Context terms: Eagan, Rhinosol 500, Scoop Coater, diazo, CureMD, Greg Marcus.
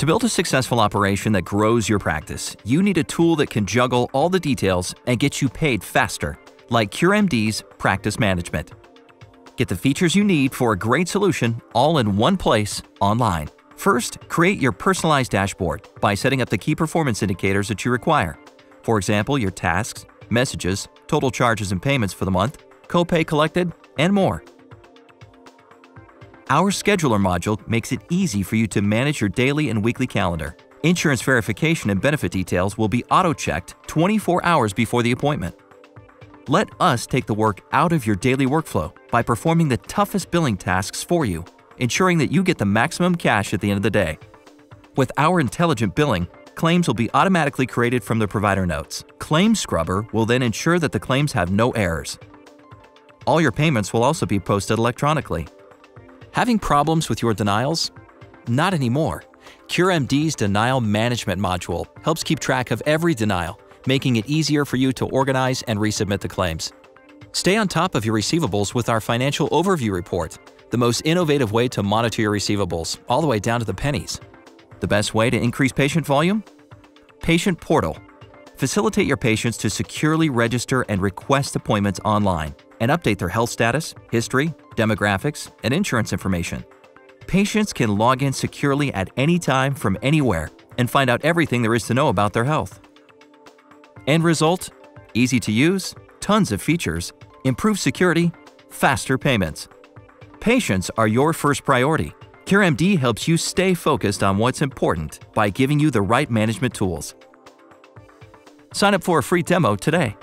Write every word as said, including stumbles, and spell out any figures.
To build a successful operation that grows your practice, you need a tool that can juggle all the details and get you paid faster, like CureMD's Practice Management. Get the features you need for a great solution all in one place online. First, create your personalized dashboard by setting up the key performance indicators that you require. For example, your tasks, messages, total charges and payments for the month, copay collected, and more. Our scheduler module makes it easy for you to manage your daily and weekly calendar. Insurance verification and benefit details will be auto-checked twenty-four hours before the appointment. Let us take the work out of your daily workflow by performing the toughest billing tasks for you, ensuring that you get the maximum cash at the end of the day. With our intelligent billing, claims will be automatically created from the provider notes. Claim Scrubber will then ensure that the claims have no errors. All your payments will also be posted electronically. Having problems with your denials? Not anymore. CureMD's Denial Management module helps keep track of every denial, making it easier for you to organize and resubmit the claims. Stay on top of your receivables with our Financial Overview Report, the most innovative way to monitor your receivables, all the way down to the pennies. The best way to increase patient volume? Patient Portal. Facilitate your patients to securely register and request appointments online and update their health status, history, demographics, and insurance information. Patients can log in securely at any time from anywhere and find out everything there is to know about their health. End result? Easy to use, tons of features, improved security, faster payments. Patients are your first priority. CureMD helps you stay focused on what's important by giving you the right management tools. Sign up for a free demo today.